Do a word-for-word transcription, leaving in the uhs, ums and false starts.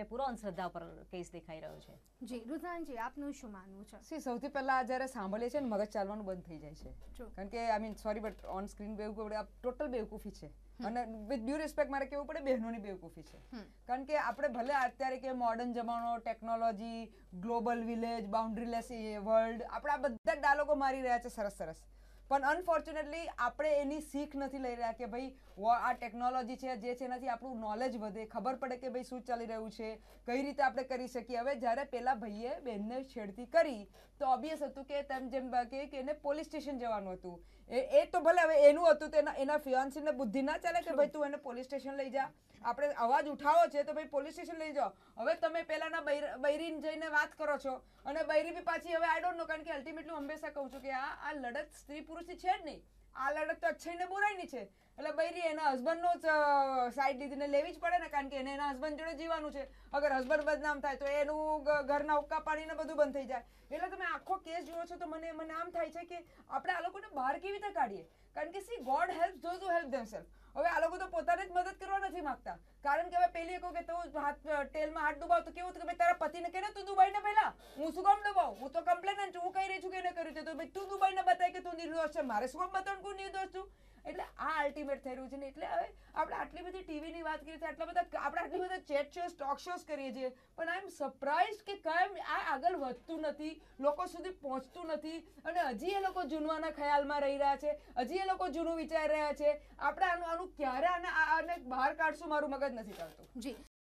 पूरो अंधश्रद्धा पर केस दिखाई रह्यो छे। जी रुद्रान जी आपनुं शुं मानवुं छे? सी સૌથી પહેલા જ્યારે સાંભળે છે ને મગજ ચાલવાનું બંધ થઈ જાય છે, કારણ કે I mean sorry but on screen બેવકૂફ આ ટોટલ બેવકૂફી છે અને વિથ ડ્યુ રિસ્પેક્ટ મારે કેવું પડે બહેનોની બેવકૂફી છે, કારણ કે આપણે ભલે અત્યારે કે મોડર્ન જમાનો, technology, global village, boundaryless world, આપણે આ બધા ડાયલોગો મારી રહ્યા છે સરસ સરસ, પણ અનફોર્ચ્યુનેટલી આપણે એની શીખ નથી લઈ રહ્યા કે ભાઈ આ ટેકનોલોજી છે જે છે એનાથી આપણું નોલેજ વધે, ખબર પડે કે ભાઈ શું ચાલી રહ્યું છે, કઈ રીતે આપણે કરી શકીએ. હવે જ્યારે પેલા ભાઈએ બહેનને છેડતી કરી તો ઓબ્વિયસ હતું કે તેમ જેમ કે એને પોલીસ સ્ટેશન જવાનું હતું, એ એ તો ભલે હવે એનું હતું તો એના ફિયાન્સીને બુદ્ધિ ના ચાલે કે ભાઈ તું એને પોલીસ સ્ટેશન લઈ જા, આપણે અવાજ ઉઠાવો છે તો ભાઈ પોલીસ સ્ટેશન લઈ જાઓ. હવે તમે પહેલાંના બૈરીને જઈને વાત કરો છો અને બૈરી બી પાછી હવે આઈ ડોન્ટ નો, કારણ કે અલ્ટિમેટલી હું હંમેશા કહું છું કે આ આ લડત સ્ત્રી પુરુષ છે જ નહીં, આ લડત તો અચ્છાઈ ને બુરાઈ ની છે, એટલે બૈરી એના હસબન્ડ નો સાઈડ લીધીને લેવી જ પડે ને, કારણ કે એને એના હસબન્ડ જોડે જીવવાનું છે. અગર હસબન્ડ બદનામ થાય તો એનું ઘરના ઉક્કા પાણીને બધું બંધ થઈ જાય. એટલે તમે આખો કેસ જુઓ છો તો મને મને આમ થાય છે કે આપણે આ લોકોને બહાર કેવી રીતે કાઢીએ, કારણ કે see God help those who help themself. હવે આ લોકો તો પોતાને જ મદદ કરવા નથી માંગતા, કારણ કે હવે પેલી કહું કે તું હાથ તેલમાં હાથ ડુબાવ તો કેવું હતું કે ભાઈ તારા પતિને કહે ને તું દુબાઈને પહેલા, હું શું કામ ડુબાવું, હું તો કમ્પ્લેન હું કહી રહી છું કે એને કર્યું છે તો ભાઈ તું દુબાઈને બતાય કે તું નિર્દોષ છે, મારે શું કામ બતાવું હું નિર્દોષ છું. એટલે આ અલ્ટિમેટ થઈ રહ્યું છે ને, એટલે હવે આપણે આટલી બધી ટીવીની વાત કરીએ છીએ, આટલા બધા આપણે આટલી બધા ચેટ શોઝ ટોક શોઝ કરીએ છીએ, પણ આઈ એમ સરપ્રાઇઝ કે કાયમ આ આગળ વધતું નથી, લોકો સુધી પહોંચતું નથી અને હજી એ લોકો જૂનવાના ખ્યાલમાં રહી રહ્યા છે, હજી એ લોકો જૂનું વિચારી રહ્યા છે. આપણે આનું આનું ક્યારે આને આને બહાર કાઢશું મારું મગજ નથી કરતું. જી.